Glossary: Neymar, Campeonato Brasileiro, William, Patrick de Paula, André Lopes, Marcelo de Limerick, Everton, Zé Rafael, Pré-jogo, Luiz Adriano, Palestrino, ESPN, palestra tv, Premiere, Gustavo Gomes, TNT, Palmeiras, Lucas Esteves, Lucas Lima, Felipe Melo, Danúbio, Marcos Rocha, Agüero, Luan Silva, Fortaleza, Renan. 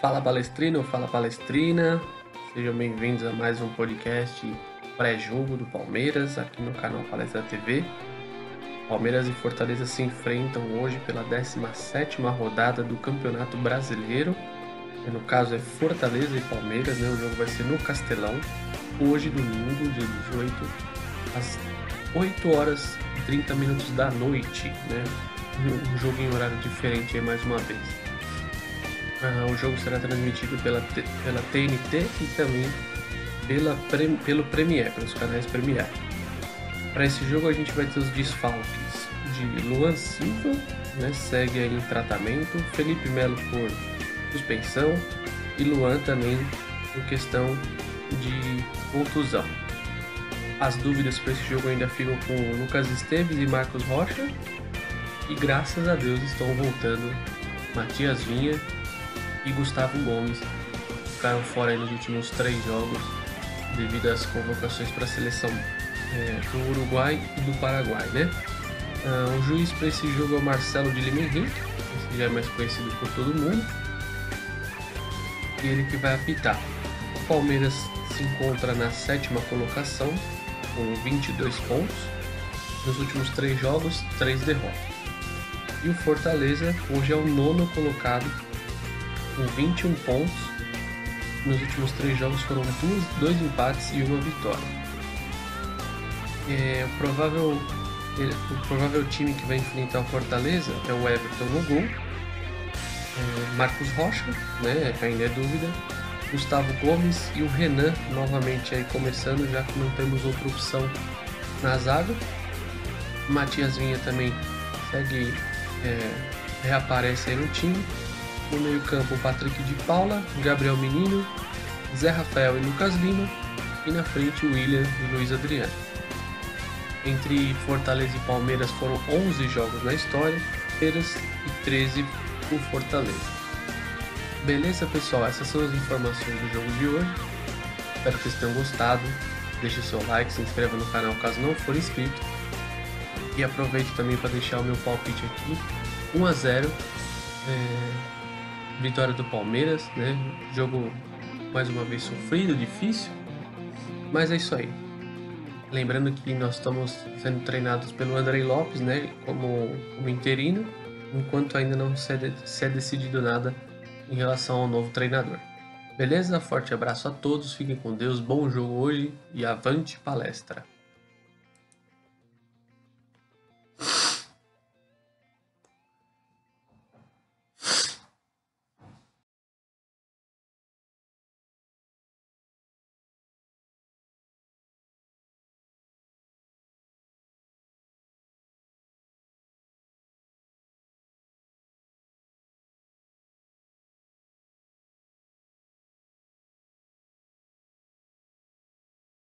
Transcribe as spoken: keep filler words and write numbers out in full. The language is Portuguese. Fala Palestrino, fala Palestrina, sejam bem-vindos a mais um podcast pré-jogo do Palmeiras, aqui no canal Palestra T V. Palmeiras e Fortaleza se enfrentam hoje pela décima sétima rodada do Campeonato Brasileiro, no caso é Fortaleza e Palmeiras, né? O jogo vai ser no Castelão, hoje domingo, dia dezoito, às oito horas e trinta minutos da noite, né? Um jogo em horário diferente aí mais uma vez. Uh, o jogo será transmitido pela, pela T N T e também pela, pre, pelo Premiere, pelos canais Premiere. Para esse jogo a gente vai ter os desfalques de Luan Silva, né, segue aí em tratamento, Felipe Melo por suspensão e Luan também por questão de contusão. As dúvidas para esse jogo ainda ficam com Lucas Esteves e Marcos Rocha, e graças a Deus estão voltando Matias Vinha e Gustavo Gomes, ficaram fora aí nos últimos três jogos devido às convocações para a seleção é, do Uruguai e do Paraguai, né? Ah, o juiz para esse jogo é o Marcelo de Limerick, esse já é mais conhecido por todo mundo, e ele que vai apitar. O Palmeiras se encontra na sétima colocação com vinte e dois pontos, nos últimos três jogos, três derrotas. E o Fortaleza hoje é o nono colocado com vinte e um pontos, nos últimos três jogos foram dois, dois empates e uma vitória. É, o, provável, o provável time que vai enfrentar o Fortaleza é o Everton no gol, é, Marcos Rocha, né, que ainda é dúvida, Gustavo Gomes e o Renan novamente aí começando, já que não temos outra opção na zaga. Matias Vinha também segue, é, reaparece aí no time. No meio campo, Patrick de Paula, Gabriel Menino, Zé Rafael e Lucas Lima, e na frente o William e Luiz Adriano. Entre Fortaleza e Palmeiras foram onze jogos na história, Palmeiras e treze por Fortaleza. Beleza, pessoal? Essas são as informações do jogo de hoje. Espero que vocês tenham gostado. Deixe seu like, se inscreva no canal caso não for inscrito. E aproveite também para deixar o meu palpite aqui, um a zero. É... Vitória do Palmeiras, né? Jogo mais uma vez sofrido, difícil, mas é isso aí. Lembrando que nós estamos sendo treinados pelo André Lopes, né? Como, como interino, enquanto ainda não se é, de, se é decidido nada em relação ao novo treinador. Beleza? Forte abraço a todos, fiquem com Deus, bom jogo hoje e avante Palestra!